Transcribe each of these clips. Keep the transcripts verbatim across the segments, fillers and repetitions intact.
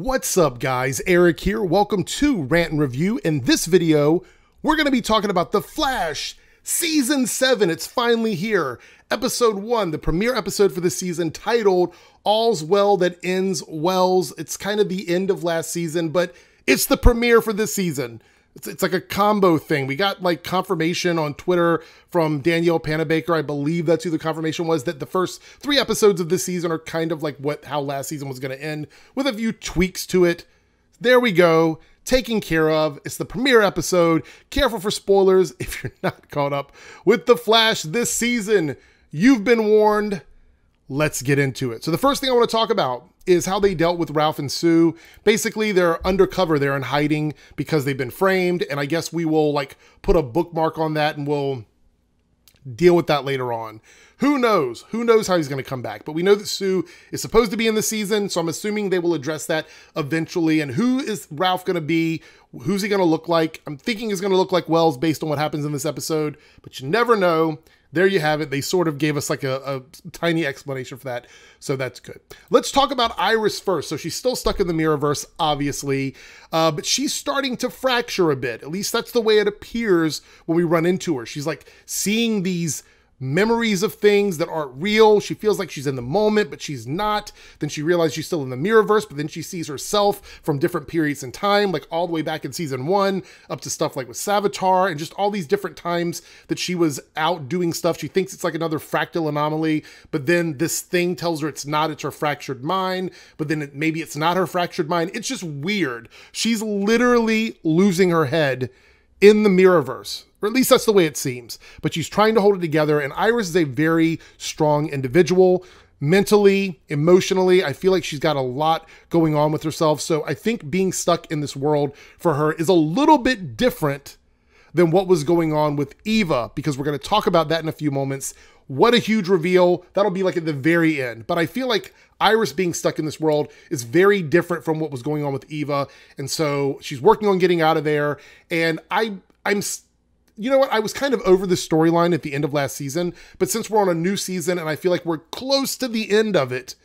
What's up, guys? Eric here. Welcome to Rant and Review. In this video, we're going to be talking about The Flash Season seven. It's finally here. Episode one, the premiere episode for the season, titled All's Well That Ends Wells. It's kind of the end of last season, but it's the premiere for this season. It's, it's like a combo thing. We got like confirmation on Twitter from Danielle Panabaker. I believe that's who the confirmation was, that the first three episodes of this season are kind of like what how last season was going to end, with a few tweaks to it. There we go. Taken care of. It's the premiere episode. Careful for spoilers if you're not caught up with The Flash this season. You've been warned. Let's get into it. So the first thing I want to talk about is how they dealt with Ralph and Sue. Basically, they're undercover. They're in hiding because they've been framed. And I guess we will like put a bookmark on that and we'll deal with that later on. Who knows? Who knows how he's going to come back? But we know that Sue is supposed to be in the season, so I'm assuming they will address that eventually. And who is Ralph going to be? Who's he going to look like? I'm thinking he's going to look like Wells based on what happens in this episode, but you never know. There you have it. They sort of gave us like a, a tiny explanation for that, so that's good. Let's talk about Iris first. So she's still stuck in the Mirrorverse, obviously, uh, but she's starting to fracture a bit. At least that's the way it appears when we run into her. She's like seeing these memories of things that aren't real. She feels like she's in the moment, but she's not. Then she realizes she's still in the Mirrorverse, but then she sees herself from different periods in time, like all the way back in season one, up to stuff like with Savitar, and just all these different times that she was out doing stuff. She thinks it's like another fractal anomaly, but then this thing tells her it's not, it's her fractured mind, but then it, maybe it's not her fractured mind. It's just weird. She's literally losing her head in the Mirrorverse. Or at least that's the way it seems. But she's trying to hold it together. And Iris is a very strong individual. Mentally, emotionally, I feel like she's got a lot going on with herself. So I think being stuck in this world for her is a little bit different than what was going on with Eva, because we're going to talk about that in a few moments. What a huge reveal. That'll be like at the very end. But I feel like Iris being stuck in this world is very different from what was going on with Eva. And so she's working on getting out of there. And I, I'm still... You know what? I was kind of over the storyline at the end of last season, but since we're on a new season and I feel like we're close to the end of it,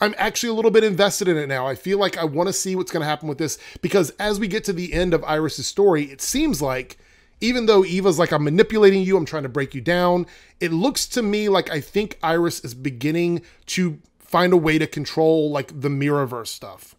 I'm actually a little bit invested in it now. I feel like I want to see what's going to happen with this, because as we get to the end of Iris's story, it seems like, even though Eva's like, I'm manipulating you, I'm trying to break you down, it looks to me like I think Iris is beginning to find a way to control like the Mirrorverse stuff.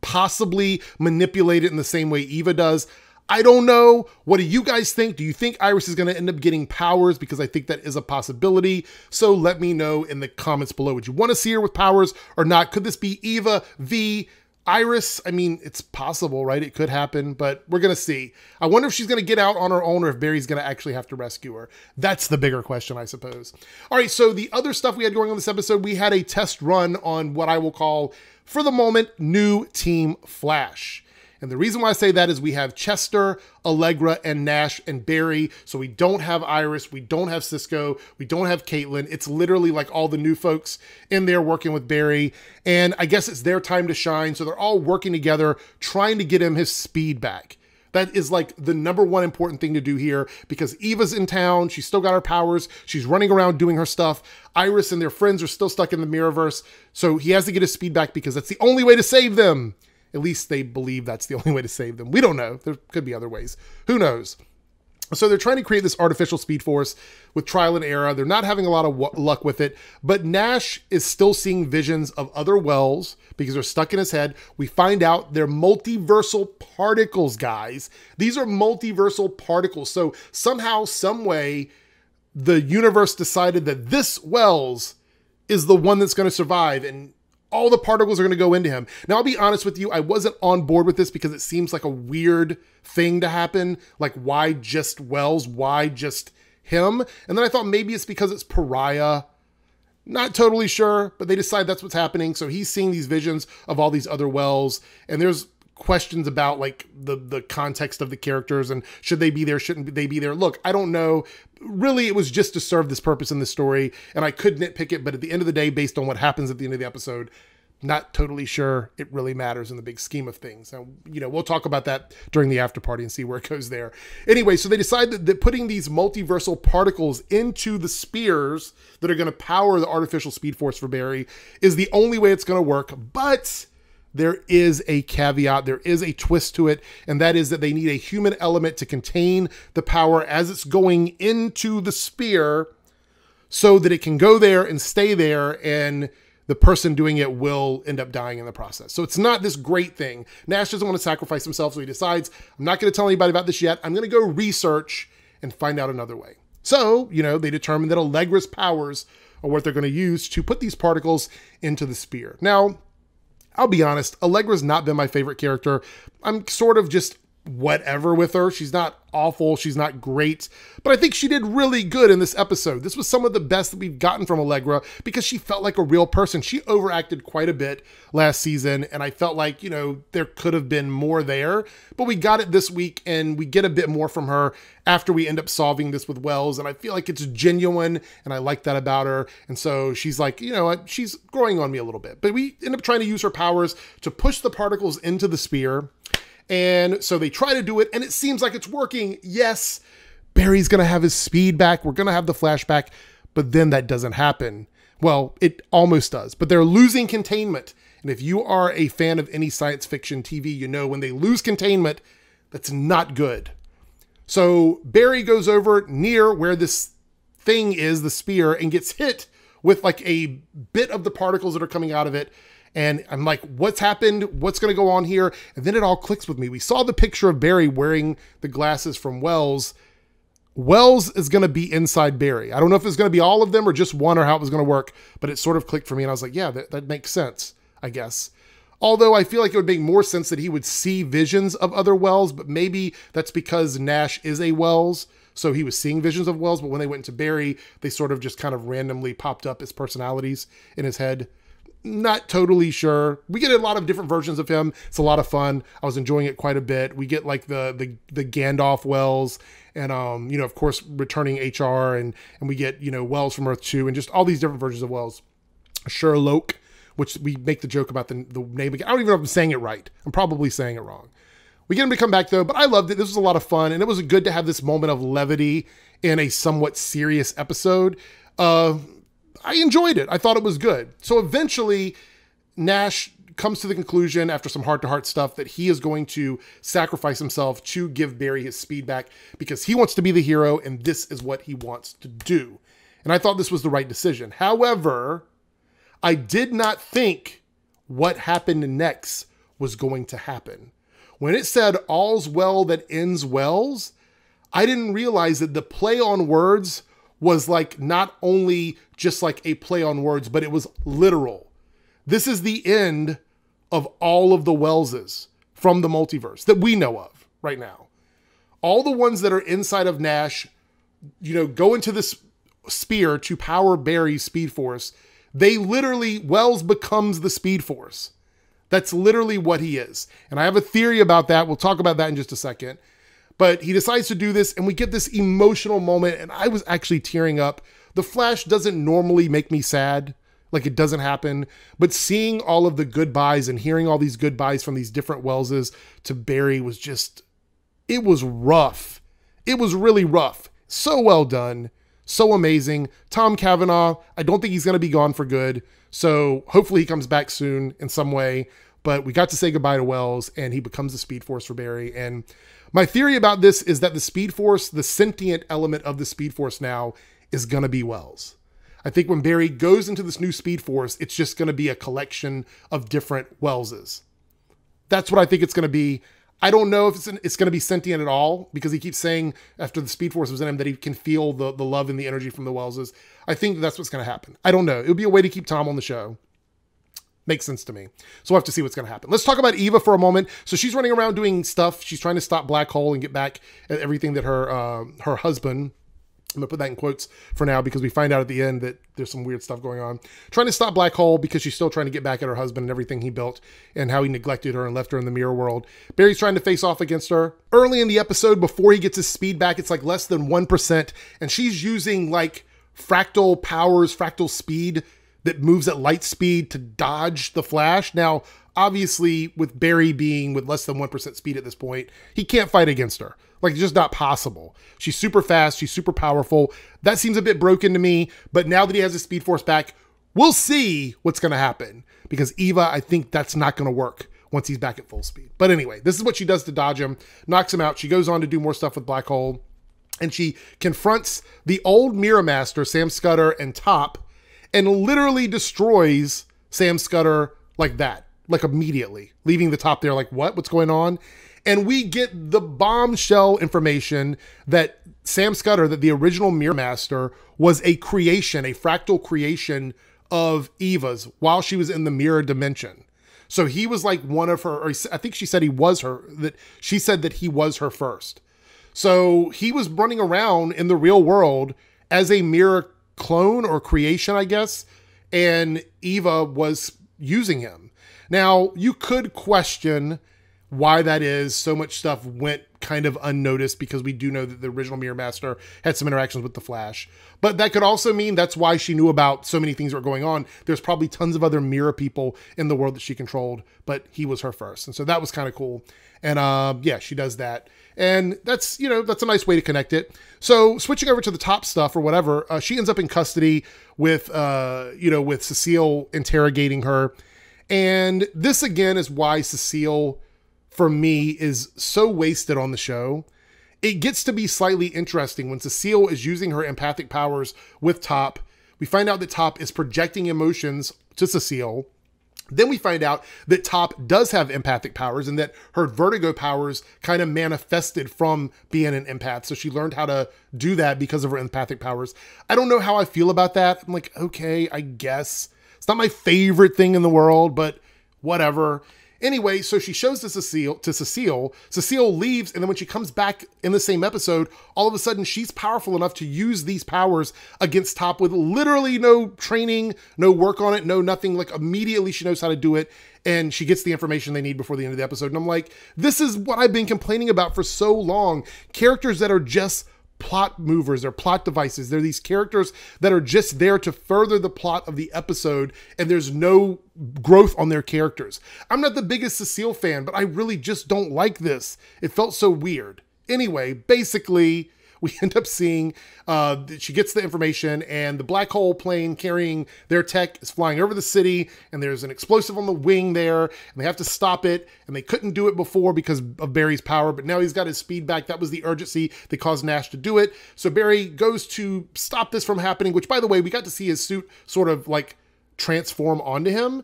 Possibly manipulate it in the same way Eva does. I don't know. What do you guys think? Do you think Iris is going to end up getting powers? Because I think that is a possibility. So let me know in the comments below. Would you want to see her with powers or not? Could this be Eva v Iris? I mean, it's possible, right? It could happen, but we're going to see. I wonder if she's going to get out on her own or if Barry's going to actually have to rescue her. That's the bigger question, I suppose. All right, so the other stuff we had going on this episode, we had a test run on what I will call, for the moment, new Team Flash. And the reason why I say that is we have Chester, Allegra, and Nash, and Barry. So we don't have Iris, we don't have Cisco, we don't have Caitlin. It's literally like all the new folks in there working with Barry. And I guess it's their time to shine. So they're all working together, trying to get him his speed back. That is like the number one important thing to do here, because Eva's in town. She's still got her powers. She's running around doing her stuff. Iris and their friends are still stuck in the Mirrorverse. So he has to get his speed back because that's the only way to save them. At least they believe that's the only way to save them. We don't know. There could be other ways. Who knows? So they're trying to create this artificial speed force with trial and error. They're not having a lot of luck with it. But Nash is still seeing visions of other Wells because they're stuck in his head. We find out they're multiversal particles, guys. These are multiversal particles. So somehow, some way, the universe decided that this Wells is the one that's going to survive, and all the particles are going to go into him. Now, I'll be honest with you. I wasn't on board with this because it seems like a weird thing to happen. Like, why just Wells? Why just him? And then I thought maybe it's because it's Pariah. Not totally sure, but they decide that's what's happening. So he's seeing these visions of all these other Wells. And there's questions about like the, the context of the characters and should they be there? Shouldn't they be there? Look, I don't know. Really, it was just to serve this purpose in the story, and I could nitpick it, but at the end of the day, based on what happens at the end of the episode, not totally sure it really matters in the big scheme of things. Now, you know, we'll talk about that during the after party and see where it goes there. Anyway, so they decide that, that putting these multiversal particles into the spears that are going to power the artificial speed force for Barry is the only way it's going to work, but there is a caveat, there is a twist to it, and that is that they need a human element to contain the power as it's going into the sphere so that it can go there and stay there, and the person doing it will end up dying in the process. So it's not this great thing. Nash doesn't want to sacrifice himself, so he decides, I'm not going to tell anybody about this yet. I'm going to go research and find out another way. So, you know, they determine that Allegra's powers are what they're going to use to put these particles into the sphere. Now, I'll be honest, Allegra's not been my favorite character. I'm sort of just whatever with her. She's not awful. She's not great. But I think she did really good in this episode. This was some of the best that we've gotten from Allegra because she felt like a real person. She overacted quite a bit last season, and I felt like, you know, there could have been more there. But we got it this week, and we get a bit more from her after we end up solving this with Wells. And I feel like it's genuine, and I like that about her. And so she's like, you know, she's growing on me a little bit. But we end up trying to use her powers to push the particles into the sphere. And so they try to do it, and it seems like it's working. Yes, Barry's going to have his speed back. We're going to have the flashback, but then that doesn't happen. Well, it almost does, but they're losing containment. And if you are a fan of any science fiction T V, you know when they lose containment, that's not good. So Barry goes over near where this thing is, the sphere, and gets hit with like a bit of the particles that are coming out of it. And I'm like, what's happened? What's going to go on here? And then it all clicks with me. We saw the picture of Barry wearing the glasses from Wells. Wells is going to be inside Barry. I don't know if it's going to be all of them or just one or how it was going to work, but it sort of clicked for me. And I was like, yeah, that, that makes sense, I guess. Although I feel like it would make more sense that he would see visions of other Wells, but maybe that's because Nash is a Wells. So he was seeing visions of Wells, but when they went to Barry, they sort of just kind of randomly popped up as personalities in his head. Not totally sure. We get a lot of different versions of him. It's a lot of fun. I was enjoying it quite a bit. We get like the the, the Gandalf Wells and, um, you know, of course, returning H R and, and we get, you know, Wells from Earth two and just all these different versions of Wells. Sherlock, which we make the joke about the, the name again. I don't even know if I'm saying it right. I'm probably saying it wrong. We get him to come back though, but I loved it. This was a lot of fun and it was good to have this moment of levity in a somewhat serious episode. Uh, I enjoyed it. I thought it was good. So eventually, Nash comes to the conclusion after some heart-to-heart stuff that he is going to sacrifice himself to give Barry his speed back because he wants to be the hero and this is what he wants to do. And I thought this was the right decision. However, I did not think what happened next was going to happen. When it said, all's well that ends wells, I didn't realize that the play on words was like not only just like a play on words, but it was literal. This is the end of all of the Wellses from the multiverse that we know of right now. All the ones that are inside of Nash, you know, go into this sphere to power Barry's speed force. They literally, Wells becomes the speed force. That's literally what he is. And I have a theory about that. We'll talk about that in just a second. But he decides to do this, and we get this emotional moment, and I was actually tearing up. The Flash doesn't normally make me sad, like it doesn't happen, but seeing all of the goodbyes and hearing all these goodbyes from these different Welleses to Barry was just, it was rough. It was really rough. So well done. So amazing. Tom Cavanaugh, I don't think he's going to be gone for good, so hopefully he comes back soon in some way. But we got to say goodbye to Wells, and he becomes the Speed Force for Barry. And my theory about this is that the Speed Force, the sentient element of the Speed Force now, is going to be Wells. I think when Barry goes into this new Speed Force, it's just going to be a collection of different Welleses. That's what I think it's going to be. I don't know if it's, an, it's going to be sentient at all, because he keeps saying after the Speed Force was in him that he can feel the, the love and the energy from the Welleses. I think that's what's going to happen. I don't know. It would be a way to keep Tom on the show. Makes sense to me. So we'll have to see what's going to happen. Let's talk about Eva for a moment. So she's running around doing stuff. She's trying to stop Black Hole and get back at everything that her uh, her husband, I'm going to put that in quotes for now because we find out at the end that there's some weird stuff going on. Trying to stop Black Hole because she's still trying to get back at her husband and everything he built and how he neglected her and left her in the mirror world. Barry's trying to face off against her. Early in the episode, before he gets his speed back, it's like less than one percent. And she's using like fractal powers, fractal speed that moves at light speed to dodge the Flash. Now, obviously, with Barry being with less than one percent speed at this point, he can't fight against her. Like, it's just not possible. She's super fast. She's super powerful. That seems a bit broken to me. But now that he has his Speed Force back, we'll see what's going to happen, because Eva, I think that's not going to work once he's back at full speed. But anyway, this is what she does to dodge him, knocks him out. She goes on to do more stuff with Black Hole, and she confronts the old Mirror Master, Sam Scudder, and Top, and literally destroys Sam Scudder like that, like immediately, leaving the Top there like, what? What's going on? And we get the bombshell information that Sam Scudder, that the original Mirror Master, was a creation, a fractal creation of Eva's while she was in the mirror dimension. So he was like one of her, or I think she said he was her, that she said that he was her first. So he was running around in the real world as a mirror clone or creation, I guess, and Eva was using him. Now, you could question why that is. So much stuff went kind of unnoticed because we do know that the original Mirror Master had some interactions with the Flash, but that could also mean that's why she knew about so many things that were going on. There's probably tons of other mirror people in the world that she controlled, but he was her first. And so that was kind of cool. And uh, yeah, she does that. And that's, you know, that's a nice way to connect it. So switching over to the Top stuff or whatever, uh, she ends up in custody with, uh, you know, with Cecile interrogating her. And this again is why Cecile, for me, is so wasted on the show. It gets to be slightly interesting when Cecile is using her empathic powers with Top. We find out that Top is projecting emotions to Cecile. Then we find out that Top does have empathic powers and that her vertigo powers kind of manifested from being an empath. So she learned how to do that because of her empathic powers. I don't know how I feel about that. I'm like, okay, I guess. It's not my favorite thing in the world, but whatever. Anyway, so she shows to Cecile, to Cecile, Cecile leaves, and then when she comes back in the same episode, all of a sudden she's powerful enough to use these powers against Top with literally no training, no work on it, no nothing. Like immediately she knows how to do it, and she gets the information they need before the end of the episode. And I'm like, this is what I've been complaining about for so long. Characters that are just plot movers or plot devices. They're these characters that are just there to further the plot of the episode, and there's no growth on their characters. I'm not the biggest Cecile fan, but I really just don't like this. It felt so weird. Anyway, basically, we end up seeing uh, that she gets the information, and the Black Hole plane carrying their tech is flying over the city, and there's an explosive on the wing there, and they have to stop it, and they couldn't do it before because of Barry's power, but now he's got his speed back. That was the urgency that caused Nash to do it. So Barry goes to stop this from happening, which, by the way, we got to see his suit sort of like transform onto him,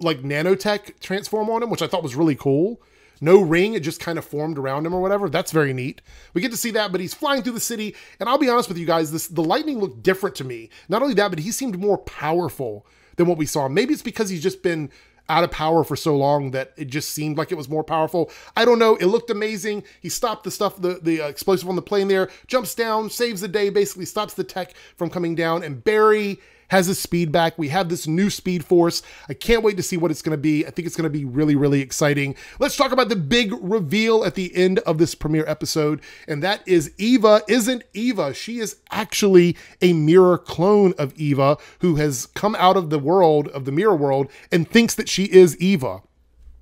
like nanotech transform on him, which I thought was really cool. No ring, it just kind of formed around him or whatever. That's very neat. We get to see that, but he's flying through the city. And I'll be honest with you guys, this the lightning looked different to me. Not only that, but he seemed more powerful than what we saw. Maybe it's because he's just been out of power for so long that it just seemed like it was more powerful. I don't know. It looked amazing. He stopped the stuff, the, the uh, explosive on the plane there, jumps down, saves the day, basically stops the tech from coming down. And Barry has his speed back. We have this new speed force. I can't wait to see what it's going to be. I think it's going to be really, really exciting. Let's talk about the big reveal at the end of this premiere episode. And that is Eva isn't Eva. She is actually a mirror clone of Eva who has come out of the world of the mirror world and thinks that she is Eva.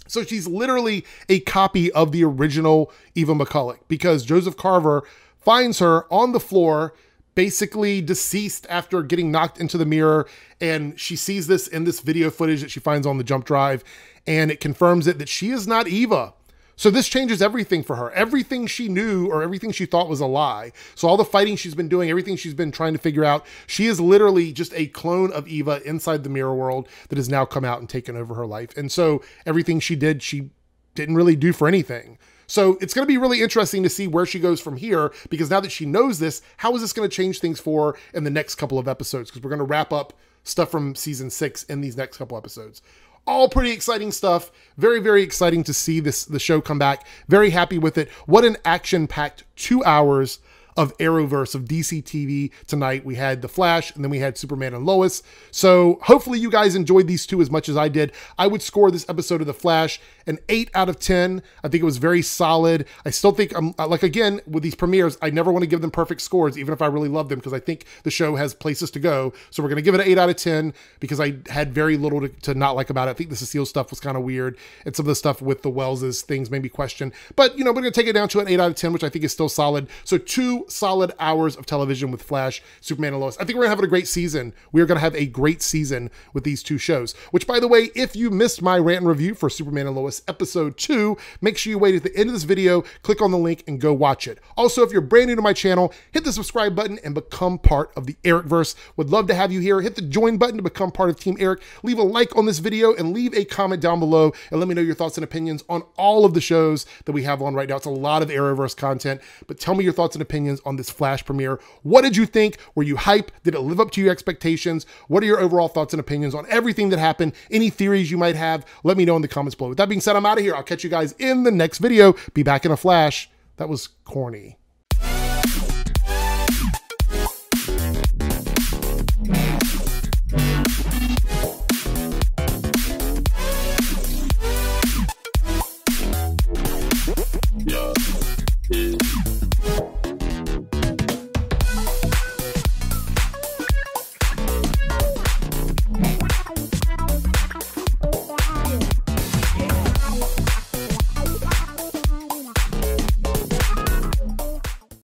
So she's literally a copy of the original Eva McCulloch, because Joseph Carver finds her on the floor, basically deceased after getting knocked into the mirror. And she sees this in this video footage that she finds on the jump drive, and it confirms it that she is not Eva. So this changes everything for her. Everything she knew or everything she thought was a lie. So all the fighting she's been doing, everything she's been trying to figure out, she is literally just a clone of Eva inside the mirror world that has now come out and taken over her life. And so everything she did, she didn't really do for anything. So it's going to be really interesting to see where she goes from here, because now that she knows this, how is this going to change things for her in the next couple of episodes? Because we're going to wrap up stuff from season six in these next couple episodes. All pretty exciting stuff. Very, very exciting to see this the show come back. Very happy with it. What an action-packed two hours of Arrowverse, of D C T V tonight. We had The Flash, and then we had Superman and Lois. So hopefully you guys enjoyed these two as much as I did. I would score this episode of The Flash an eight out of ten. I think it was very solid. I still think, I'm like, again, with these premieres, I never want to give them perfect scores, even if I really love them, because I think the show has places to go. So we're going to give it an eight out of ten, because I had very little to, to not like about it. I think the Cecile stuff was kind of weird, and some of the stuff with the Wells' things made me question. But, you know, we're going to take it down to an eight out of ten, which I think is still solid. So two two solid hours of television with Flash, Superman, and Lois. I think we're having a great season. We are going to have a great season with these two shows. Which, by the way, if you missed my rant and review for Superman and Lois episode two, make sure you wait at the end of this video, click on the link, and go watch it. Also, if you're brand new to my channel, hit the subscribe button and become part of the Arrowverse. Would love to have you here. Hit the join button to become part of Team Eric. Leave a like on this video and leave a comment down below and let me know your thoughts and opinions on all of the shows that we have on right now. It's a lot of Arrowverse content, but tell me your thoughts and opinions on this Flash premiere. What did you think? Were you hyped? Did it live up to your expectations? What are your overall thoughts and opinions on everything that happened? Any theories you might have, let me know in the comments below. With that being said, I'm out of here. I'll catch you guys in the next video. Be back in a flash. That was corny.